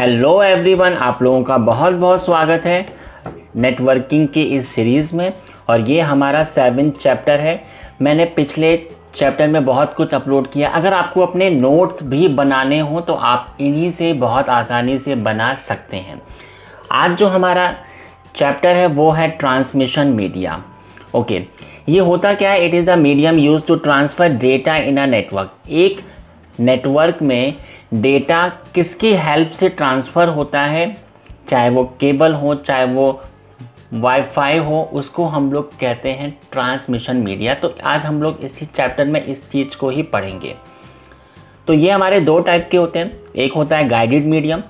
Hello everyone, आप लोगों का बहुत बहुत स्वागत है नेटवर्किंग की इस सीरीज़ में। और ये हमारा 7th चैप्टर है। मैंने पिछले चैप्टर में बहुत कुछ अपलोड किया। अगर आपको अपने नोट्स भी बनाने हों तो आप इन्हीं से बहुत आसानी से बना सकते हैं। आज जो हमारा चैप्टर है वो है ट्रांसमिशन मीडिया। ओके, ये होता क्या है? It is the medium use to transfer data in a network. एक नेटवर्क में डेटा किसकी हेल्प से ट्रांसफ़र होता है, चाहे वो केबल हो चाहे वो वाईफाई हो, उसको हम लोग कहते हैं ट्रांसमिशन मीडिया। तो आज हम लोग इसी चैप्टर में इस चीज़ को ही पढ़ेंगे। तो ये हमारे दो टाइप के होते हैं। एक होता है गाइडेड मीडियम।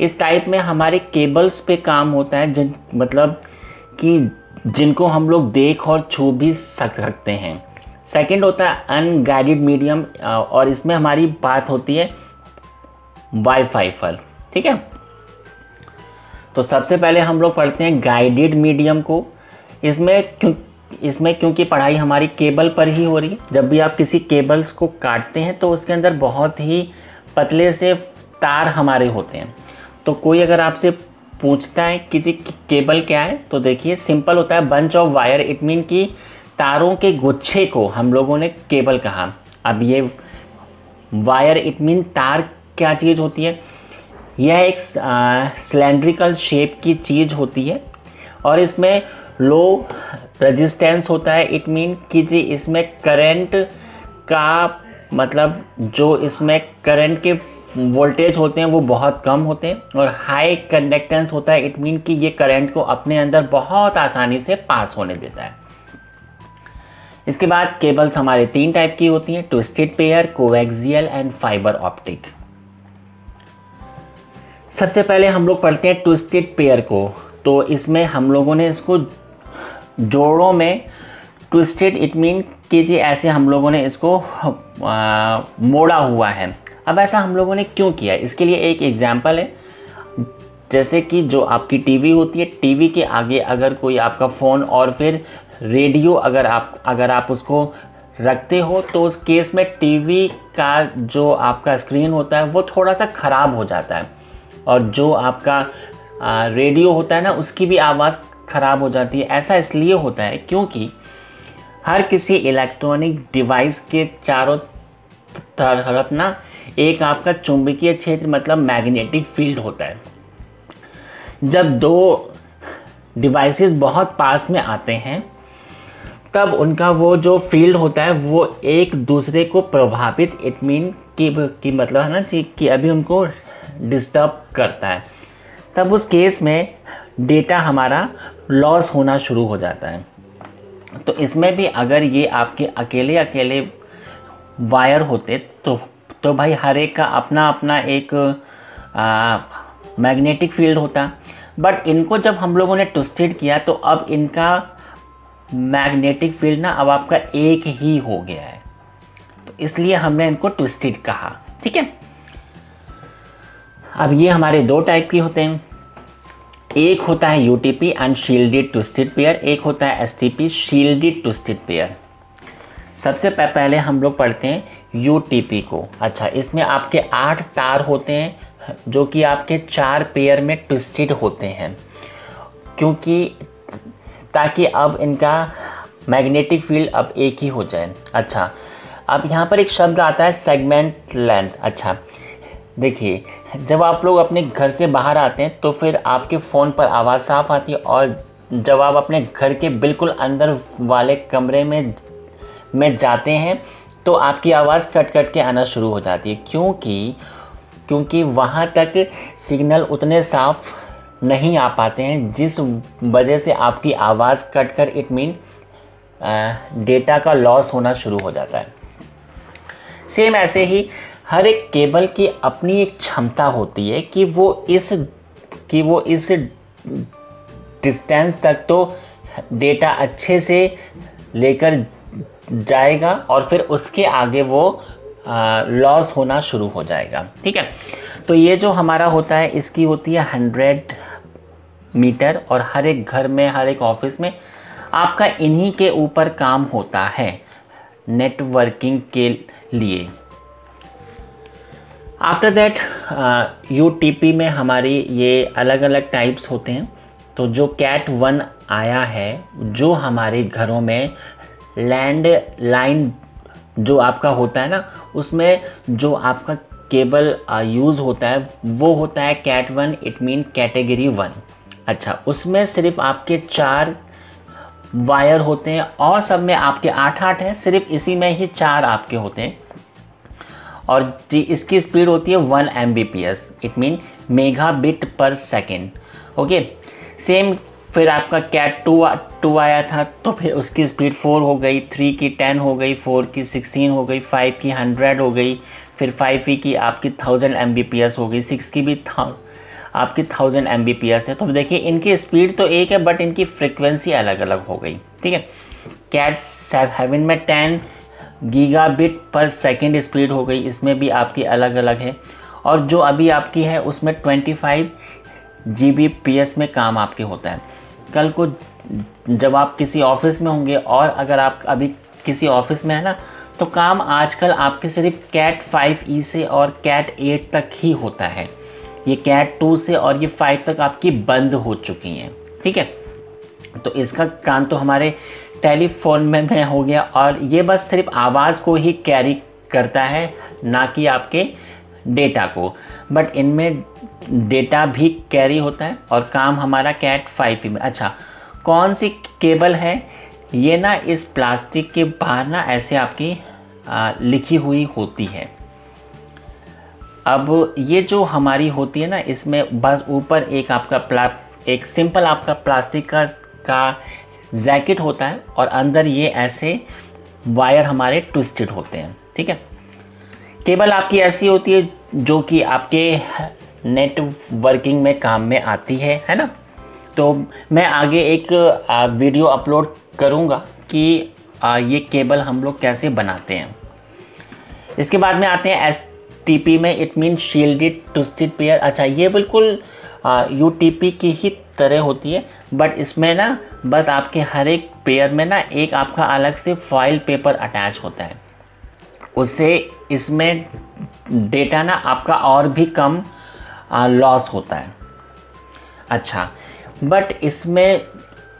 इस टाइप में हमारे केबल्स पे काम होता है, जिन मतलब कि जिनको हम लोग देख और छू भी सकते हैं। सेकेंड होता है अनगाइडेड मीडियम, और इसमें हमारी बात होती है वाईफाई पर। ठीक है, तो सबसे पहले हम लोग पढ़ते हैं गाइडेड मीडियम को। इसमें क्योंकि पढ़ाई हमारी केबल पर ही हो रही है, जब भी आप किसी केबल्स को काटते हैं तो उसके अंदर बहुत ही पतले से तार हमारे होते हैं। तो कोई अगर आपसे पूछता है कि जी केबल क्या है, तो देखिए सिंपल होता है bunch of wire. It mean कि तारों के गुच्छे को हम लोगों ने केबल कहा। अब ये वायर इट मीन तार क्या चीज़ होती है? यह एक सिलेंड्रिकल शेप की चीज़ होती है और इसमें लो रेजिस्टेंस होता है। इट मीन कि जी इसमें करंट का मतलब जो इसमें करंट के वोल्टेज होते हैं वो बहुत कम होते हैं। और हाई कंडक्टेंस होता है। इट मीन कि ये करंट को अपने अंदर बहुत आसानी से पास होने देता है। इसके बाद केबल्स हमारे तीन टाइप की होती हैं, twisted pair, coaxial and fibre optic. सबसे पहले हम लोग पढ़ते हैं ट्विस्टेड पेयर को। तो इसमें हम लोगों ने इसको जोड़ों में ट्विस्टेड इट मीन कि जी ऐसे हम लोगों ने इसको मोड़ा हुआ है। अब ऐसा हम लोगों ने क्यों किया, इसके लिए एक एग्जांपल है। जैसे कि जो आपकी टीवी होती है, टीवी के आगे अगर कोई आपका फ़ोन और फिर रेडियो अगर आप उसको रखते हो, तो उस केस में टीवी का जो आपका स्क्रीन होता है वो थोड़ा सा ख़राब हो जाता है और जो आपका रेडियो होता है ना, उसकी भी आवाज़ ख़राब हो जाती है। ऐसा इसलिए होता है क्योंकि हर किसी इलेक्ट्रॉनिक डिवाइस के चारों तरफ ना एक आपका चुंबकीय क्षेत्र मतलब मैग्नेटिक फील्ड होता है। जब दो डिवाइसेस बहुत पास में आते हैं तब उनका वो जो फील्ड होता है वो एक दूसरे को प्रभावित इट मीन कि मतलब है ना कि अभी उनको डिस्टर्ब करता है। तब उस केस में डेटा हमारा लॉस होना शुरू हो जाता है। तो इसमें भी अगर ये आपके अकेले वायर होते तो भाई हर एक का अपना एक मैग्नेटिक फील्ड होता। बट इनको जब हम लोगों ने ट्विस्टेड किया तो अब इनका मैग्नेटिक फील्ड ना अब आपका एक ही हो गया है, तो इसलिए हमने इनको ट्विस्टेड कहा। ठीक है, अब ये हमारे दो टाइप के होते हैं। एक होता है यूटीपी अनशील्डेड ट्विस्टेड पेयर, एक होता है एसटीपी शील्डेड ट्विस्टेड पेयर। सबसे पहले हम लोग पढ़ते हैं यूटीपी को। अच्छा, इसमें आपके 8 तार होते हैं जो कि आपके 4 पेयर में ट्विस्टेड होते हैं, क्योंकि ताकि अब इनका मैग्नेटिक फील्ड अब एक ही हो जाए। अच्छा, अब यहाँ पर एक शब्द आता है सेगमेंट लेंथ। अच्छा देखिए, जब आप लोग अपने घर से बाहर आते हैं तो फिर आपके फ़ोन पर आवाज़ साफ आती है, और जब आप अपने घर के बिल्कुल अंदर वाले कमरे में जाते हैं तो आपकी आवाज़ कट कट के आना शुरू हो जाती है, क्योंकि वहाँ तक सिग्नल उतने साफ नहीं आ पाते हैं, जिस वजह से आपकी आवाज़ कट कर इट मीन डेटा का लॉस होना शुरू हो जाता है। सेम ऐसे ही हर एक केबल की अपनी एक क्षमता होती है कि वो इस डिस्टेंस तक तो डेटा अच्छे से लेकर जाएगा और फिर उसके आगे वो लॉस होना शुरू हो जाएगा। ठीक है, तो ये जो हमारा होता है इसकी होती है 100 मीटर, और हर एक घर में हर एक ऑफिस में आपका इन्हीं के ऊपर काम होता है नेटवर्किंग के लिए। आफ्टर दैट UTP में हमारी ये अलग अलग टाइप्स होते हैं। तो जो कैट 1 आया है, जो हमारे घरों में लैंड लाइन जो आपका होता है ना, उसमें जो आपका केबल यूज़ होता है वो होता है कैट 1, इट मीन कैटेगरी 1। अच्छा, उसमें सिर्फ आपके 4 वायर होते हैं और सब में आपके 8 हैं, सिर्फ इसी में ही 4 आपके होते हैं। और इसकी स्पीड होती है 1 Mbps, it mean mega bit per second. Okay, same फिर आपका कैट 2 आया था, तो फिर उसकी स्पीड 4 हो गई, 3 की 10 हो गई, 4 की 16 हो गई, 5 की 100 हो गई, फिर 5e की आपकी 1000 Mbps हो गई, 6 की भी आपकी 1000 Mbps है। तो देखिए इनकी स्पीड तो एक है बट इनकी फ्रिक्वेंसी अलग अलग हो गई, ठीक है। कैट 7 में 10 गीगाबिट पर सेकेंड स्पीड हो गई, इसमें भी आपकी अलग अलग है। और जो अभी आपकी है उसमें 25 Gbps में काम आपके होता है। कल को जब आप किसी ऑफिस में होंगे, और अगर आप अभी किसी ऑफिस में है ना, तो काम आजकल आपके सिर्फ कैट 5e से और कैट 8 तक ही होता है। ये कैट 2 से और ये 5 तक आपकी बंद हो चुकी हैं, ठीक है। तो इसका काम तो हमारे टेलीफोन में हो गया, और ये बस सिर्फ आवाज़ को ही कैरी करता है, ना कि आपके डेटा को। बट इनमें डेटा भी कैरी होता है और काम हमारा कैट 5 में। अच्छा, कौन सी केबल है ये ना, इस प्लास्टिक के बाहर ना ऐसे आपकी लिखी हुई होती है। अब ये जो हमारी होती है ना, इसमें बस ऊपर एक आपका एक सिंपल आपका प्लास्टिक का जैकेट होता है और अंदर ये ऐसे वायर हमारे ट्विस्टेड होते हैं, ठीक है। केबल आपकी ऐसी होती है जो कि आपके नेटवर्किंग में काम में आती है ना। तो मैं आगे एक वीडियो अपलोड करूँगा कि ये केबल हम लोग कैसे बनाते हैं। इसके बाद में आते हैं STP में, it mean shielded twisted pair. अच्छा, ये बिल्कुल UTP की ही तरह होती है, बट इसमें ना बस आपके हर एक पेयर में ना एक आपका अलग से फॉइल पेपर अटैच होता है, उससे इसमें डेटा ना आपका और भी कम लॉस होता है। अच्छा, बट इसमें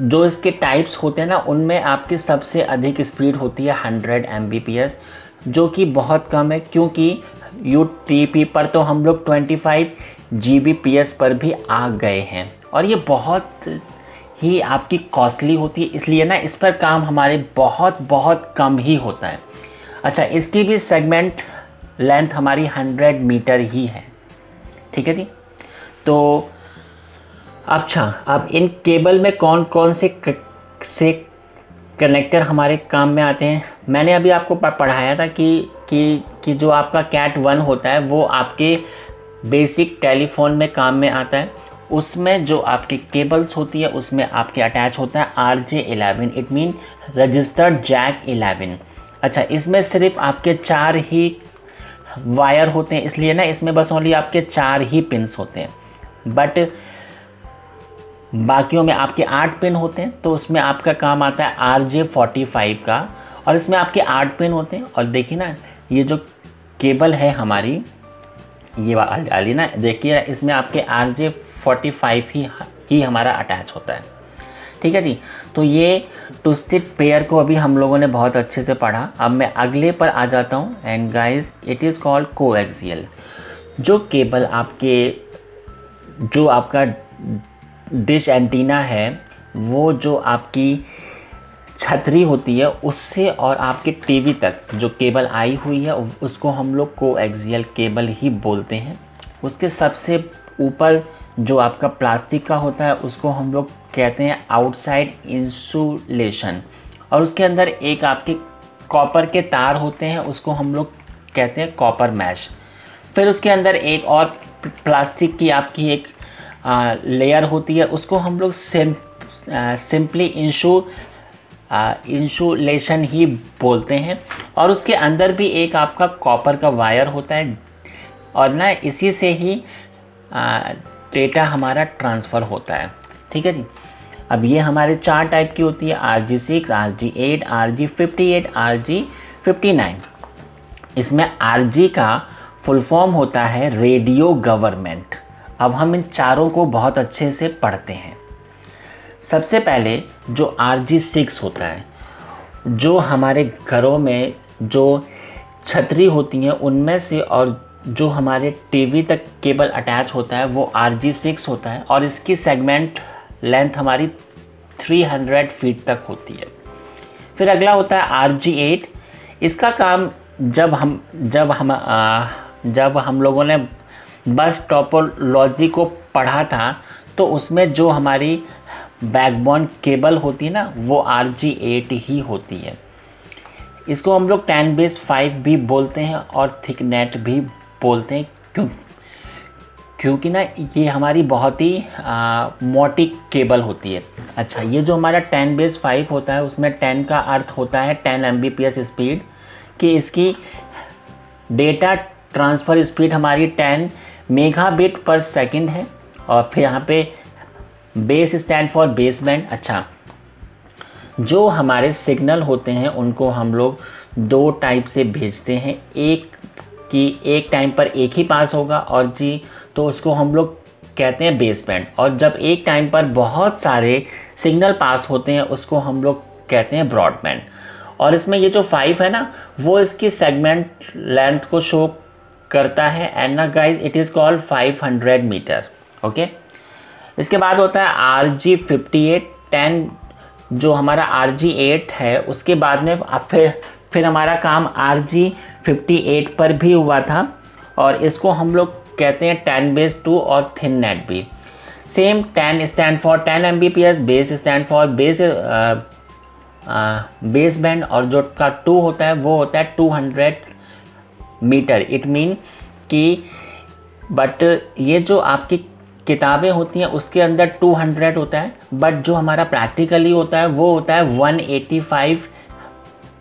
जो इसके टाइप्स होते हैं ना, उनमें आपकी सबसे अधिक स्पीड होती है 100 Mbps, जो कि बहुत कम है, क्योंकि UTP पर तो हम लोग 25 Gbps पर भी आ गए हैं। और ये बहुत ही आपकी कॉस्टली होती है, इसलिए ना इस पर काम हमारे बहुत कम ही होता है। अच्छा, इसकी भी सेगमेंट लेंथ हमारी 100 मीटर ही है, ठीक है जी। तो अच्छा, अब इन केबल में कौन कौन से कनेक्टर हमारे काम में आते हैं। मैंने अभी आपको पढ़ाया था कि जो आपका कैट 1 होता है वो आपके बेसिक टेलीफोन में काम में आता है। उसमें जो आपकी केबल्स होती है उसमें आपके अटैच होता है RJ11, it mean registered Jack 11। अच्छा, इसमें सिर्फ आपके 4 ही वायर होते हैं, इसलिए ना इसमें बस ओनली आपके 4 ही पिन्स होते हैं, बट बाकियों में आपके 8 पिन होते हैं। तो उसमें आपका काम आता है RJ45 का, और इसमें आपके 8 पिन होते हैं। और देखिए ना, ये जो केबल है हमारी ये वाली ना, देखिए इसमें आपके RJ45 ही हमारा अटैच होता है, ठीक है जी। तो ये ट्विस्टेड पेयर को अभी हम लोगों ने बहुत अच्छे से पढ़ा। अब मैं अगले पर आ जाता हूँ। And guys, it is called coaxial. जो केबल आपके जो आपका डिश एंटीना है, वो जो आपकी छतरी होती है उससे और आपके टीवी तक जो केबल आई हुई है उसको हम लोग कोएक्सियल केबल ही बोलते हैं। उसके सबसे ऊपर जो आपका प्लास्टिक का होता है उसको हम लोग कहते हैं आउटसाइड इंसुलेशन, और उसके अंदर एक आपके कॉपर के तार होते हैं, उसको हम लोग कहते हैं कॉपर मैश। फिर उसके अंदर एक और प्लास्टिक की आपकी एक लेयर होती है, उसको हम लोग सिंपली इंसुलेशन ही बोलते हैं। और उसके अंदर भी एक आपका कॉपर का वायर होता है, और ना इसी से ही डेटा हमारा ट्रांसफ़र होता है, ठीक है जी। अब ये हमारे 4 टाइप की होती है, RG6, RG8, RG58, RG59। इसमें RG का फुल फॉर्म होता है रेडियो गवर्नमेंट। अब हम इन चारों को बहुत अच्छे से पढ़ते हैं। सबसे पहले जो RG6 होता है, जो हमारे घरों में जो छतरी होती हैं उनमें से और जो हमारे टीवी तक केबल अटैच होता है वो RG6 होता है और इसकी सेगमेंट लेंथ हमारी 300 फीट तक होती है। फिर अगला होता है RG8। इसका काम जब हम लोगों ने बस टोपोलॉजी को पढ़ा था तो उसमें जो हमारी बैकबोन केबल होती है ना वो RG8 ही होती है। इसको हम लोग 10^5 भी बोलते हैं और थिक नेट भी बोलते हैं क्योंकि ना ये हमारी बहुत ही मोटी केबल होती है। अच्छा, ये जो हमारा 10^5 होता है उसमें 10 का अर्थ होता है 10 Mbps स्पीड, कि इसकी डेटा ट्रांसफ़र स्पीड हमारी 10 Mbps है। और फिर यहाँ पे बेस स्टैंड फॉर बेसबैंड। अच्छा, जो हमारे सिग्नल होते हैं उनको हम लोग दो टाइप से भेजते हैं, एक टाइम पर एक ही पास होगा और जी तो उसको हम लोग कहते हैं बेसबैंड, और जब एक टाइम पर बहुत सारे सिग्नल पास होते हैं उसको हम लोग कहते हैं ब्रॉडबैंड। और इसमें ये जो 5 है ना वो इसकी सेगमेंट लेंथ को शो करता है एंड ना guys it is called 500 metre. Okay, इसके बाद होता है RG58। 10 जो हमारा RG8 है उसके बाद में फिर हमारा काम RG58 पर भी हुआ था और इसको हम लोग कहते हैं 10^2 और थिन नेट भी। Same 10 stand for 10 Mbps, base stand for baseband और जो का 2 होता है वो होता है 200 मीटर। इट मीन कि बट ये जो आपकी किताबें होती हैं उसके अंदर 200 होता है, बट जो हमारा प्रैक्टिकली होता है वो होता है 185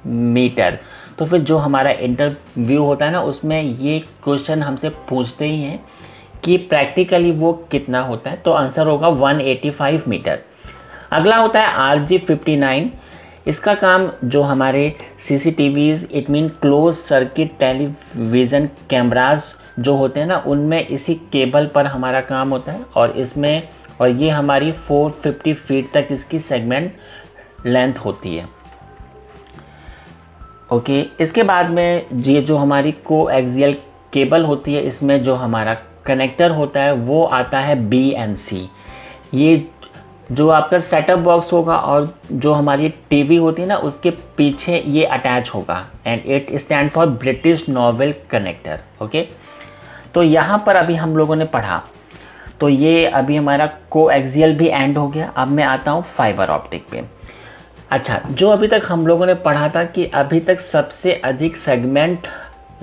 मीटर। तो फिर जो हमारा इंटरव्यू होता है ना उसमें ये क्वेश्चन हमसे पूछते ही हैं कि प्रैक्टिकली वो कितना होता है, तो आंसर होगा 185 मीटर। अगला होता है RG59। इसका काम जो हमारे CCTVs it mean close circuit television cameras जो होते हैं ना उनमें इसी केबल पर हमारा काम होता है और इसमें और ये हमारी 450 फीट तक इसकी सेगमेंट लेंथ होती है। ओके, इसके बाद में ये जो हमारी कोएक्सियल केबल होती है इसमें जो हमारा कनेक्टर होता है वो आता है BNC। ये जो आपका सेटअप बॉक्स होगा और जो हमारी टीवी होती है ना उसके पीछे ये अटैच होगा and it stand for British novel connector. Okay, तो यहाँ पर अभी हम लोगों ने पढ़ा, तो ये अभी हमारा कोएक्सियल भी एंड हो गया। अब मैं आता हूँ फाइबर ऑप्टिक पे। अच्छा, जो अभी तक हम लोगों ने पढ़ा था कि अभी तक सबसे अधिक सेगमेंट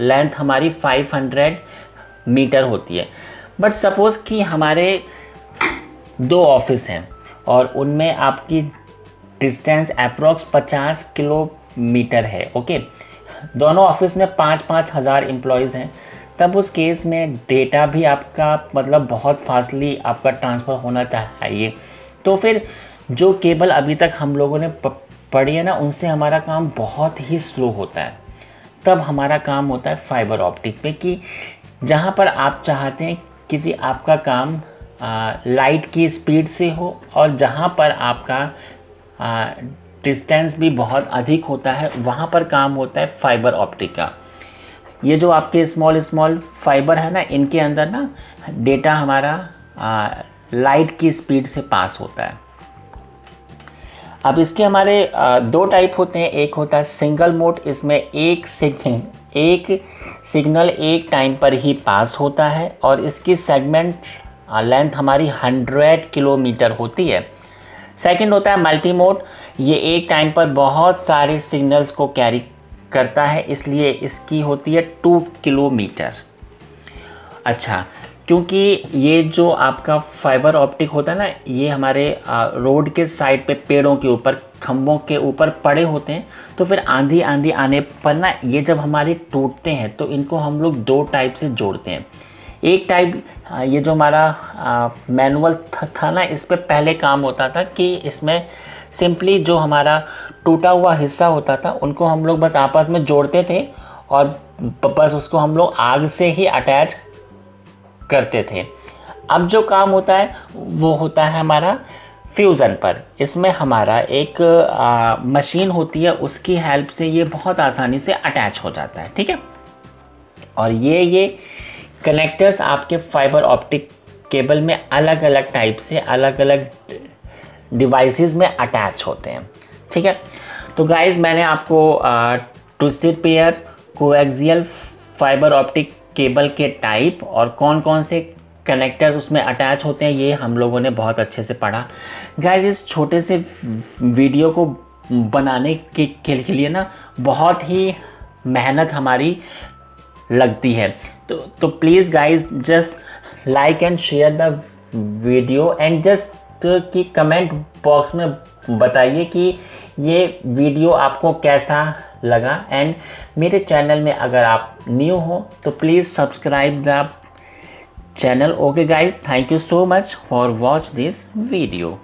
लेंथ हमारी 500 मीटर होती है, बट सपोज़ कि हमारे 2 ऑफिस हैं और उनमें आपकी डिस्टेंस अप्रॉक्स 50 किलोमीटर है। ओके, दोनों ऑफिस में 5-5 हज़ार एम्प्लॉयज़ हैं, तब उस केस में डेटा भी आपका मतलब बहुत फास्टली आपका ट्रांसफ़र होना चाहिए। तो फिर जो केबल अभी तक हम लोगों ने पढ़ी है ना उनसे हमारा काम बहुत ही स्लो होता है। तब हमारा काम होता है फाइबर ऑप्टिक पे, कि जहाँ पर आप चाहते हैं कि जी आपका काम लाइट की स्पीड से हो और जहाँ पर आपका डिस्टेंस भी बहुत अधिक होता है वहाँ पर काम होता है फाइबर ऑप्टिक का। ये जो आपके स्मॉल फाइबर है ना इनके अंदर ना डेटा हमारा लाइट की स्पीड से पास होता है। अब इसके हमारे 2 टाइप होते हैं। एक होता है सिंगल मोड, इसमें एक सिग्नल एक टाइम पर ही पास होता है और इसकी सेगमेंट लेंथ हमारी 100 किलोमीटर होती है। सेकंड होता है मल्टी मोड, ये एक टाइम पर बहुत सारे सिग्नल्स को कैरी करता है, इसलिए इसकी होती है 2 किलोमीटर। अच्छा, क्योंकि ये जो आपका फाइबर ऑप्टिक होता है ना ये हमारे रोड के साइड पे पेड़ों के ऊपर खंभों के ऊपर पड़े होते हैं, तो फिर आंधी आने पर ना ये जब हमारे टूटते हैं तो इनको हम लोग 2 टाइप से जोड़ते हैं। एक टाइप ये जो हमारा मैनुअल था ना इस पर पहले काम होता था कि इसमें सिंपली जो हमारा टूटा हुआ हिस्सा होता था उनको हम लोग बस आपस में जोड़ते थे और बस उसको हम लोग आग से ही अटैच करते थे। अब जो काम होता है वो होता है हमारा फ्यूज़न पर। इसमें हमारा एक मशीन होती है, उसकी हेल्प से ये बहुत आसानी से अटैच हो जाता है, ठीक है। और ये कनेक्टर्स आपके फाइबर ऑप्टिक केबल में अलग अलग टाइप से अलग अलग डिवाइसेस में अटैच होते हैं, ठीक है। तो गाइज़ मैंने आपको twisted pair, coaxial fibre optic cable के टाइप और कौन कौन से कनेक्टर उसमें अटैच होते हैं ये हम लोगों ने बहुत अच्छे से पढ़ा। गाइज इस छोटे से वीडियो को बनाने के लिए ना बहुत ही मेहनत हमारी लगती है, तो please guys just like and share the video and just कि कमेंट बॉक्स में बताइए कि ये वीडियो आपको कैसा लगा। एंड मेरे चैनल में अगर आप न्यू हो तो please subscribe the channel. Okay guys, thank you so much for watch this video.